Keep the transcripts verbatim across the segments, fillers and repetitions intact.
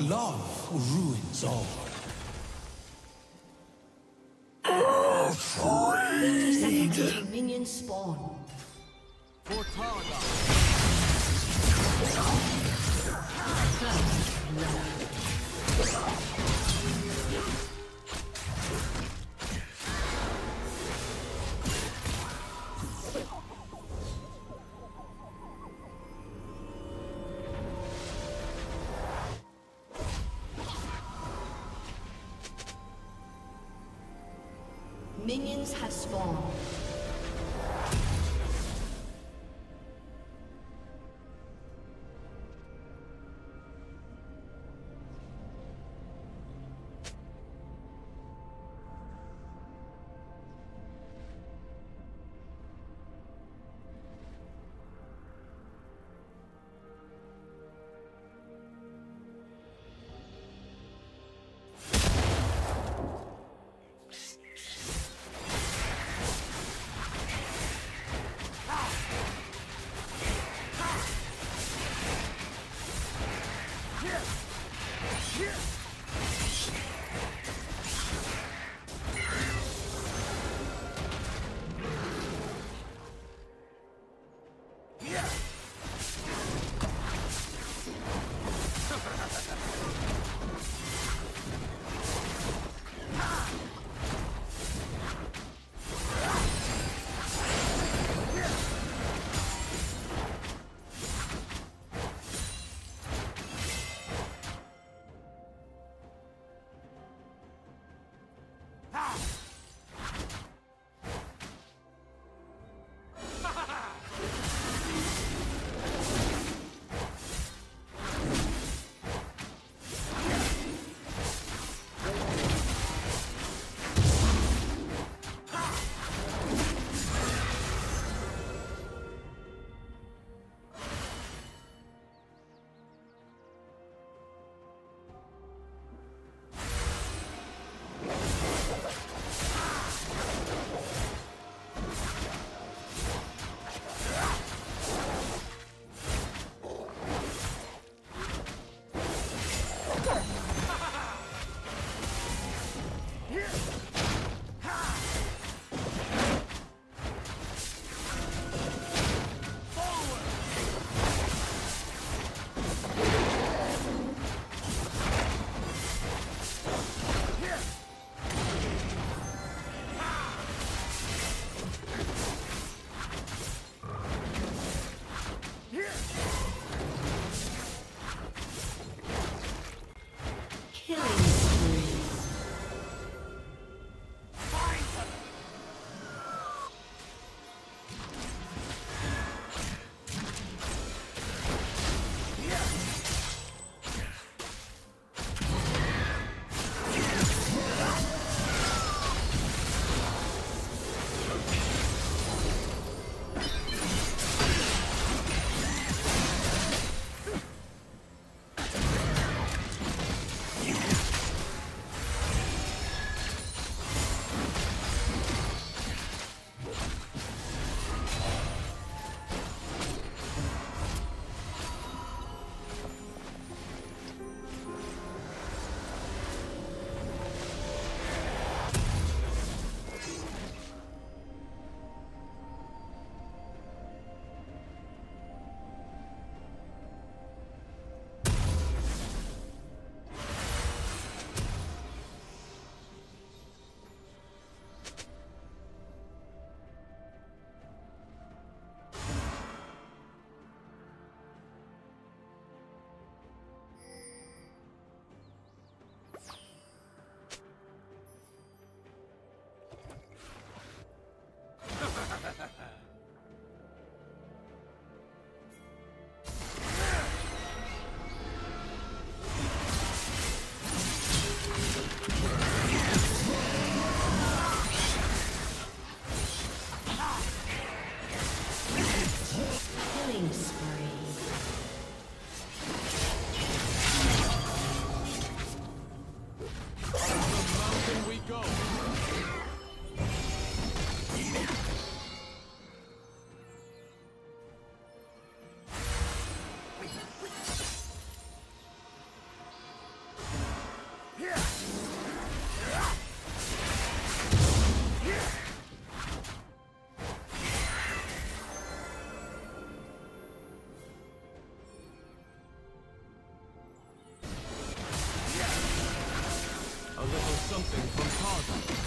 Love ruins all. Afraid. thirty seconds minions spawn. For Targa. Minions have spawned. A little something from Tarzan.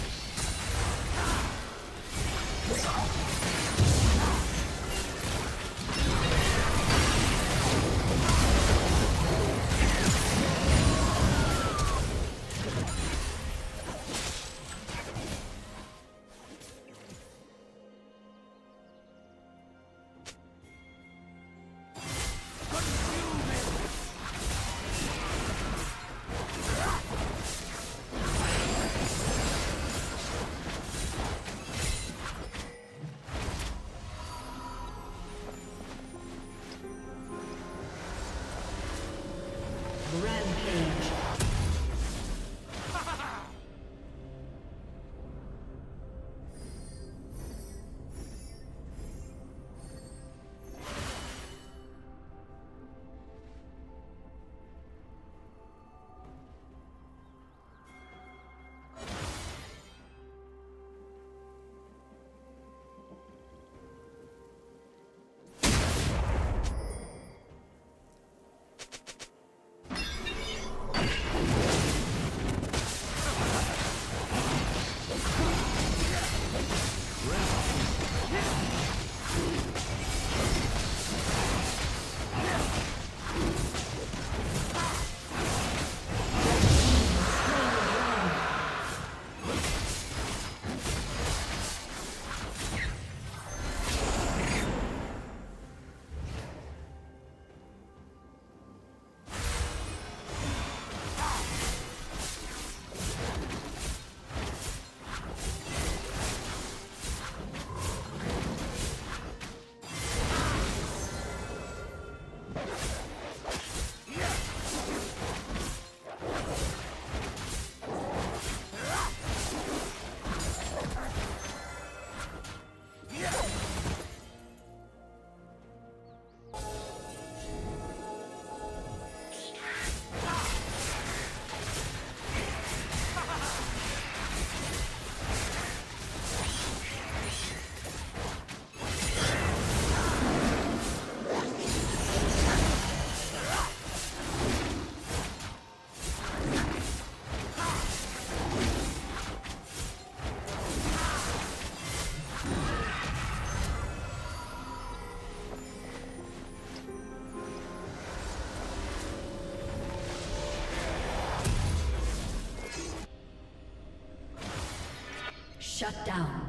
Shut down.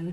Blue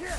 Yeah.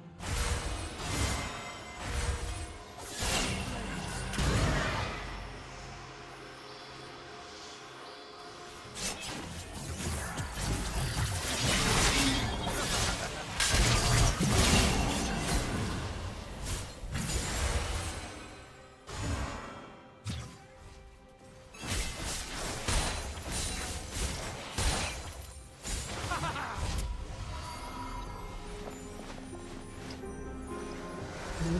Blue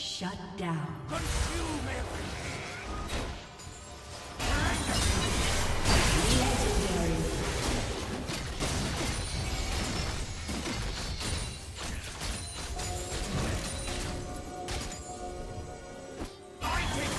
Shut down. Consume everything. Legendary. I take over.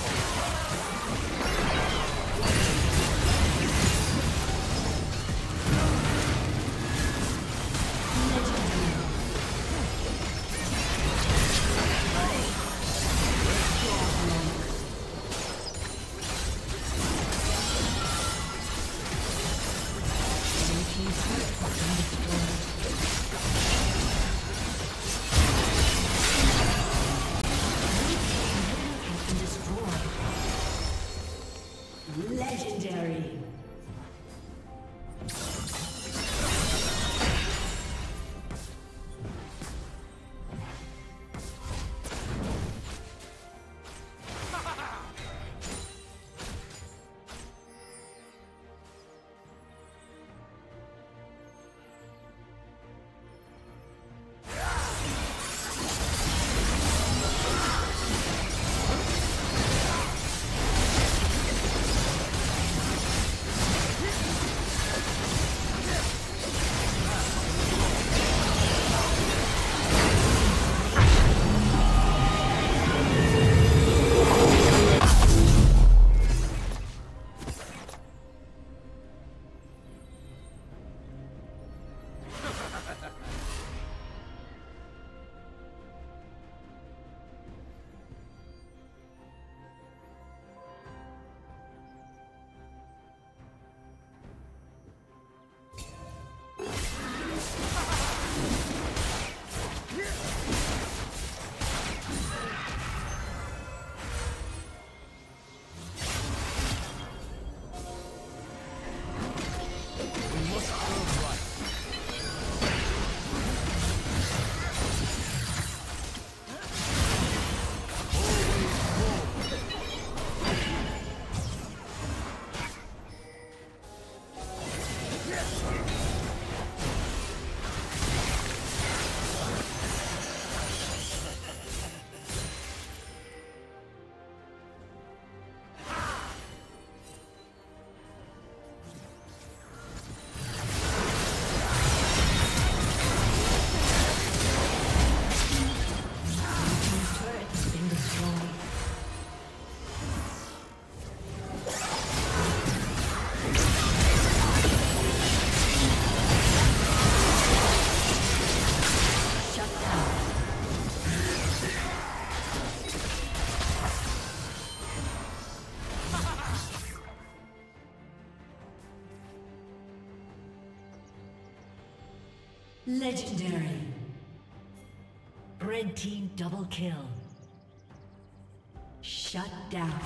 Legendary. Legendary. Red team double kill. Shut down.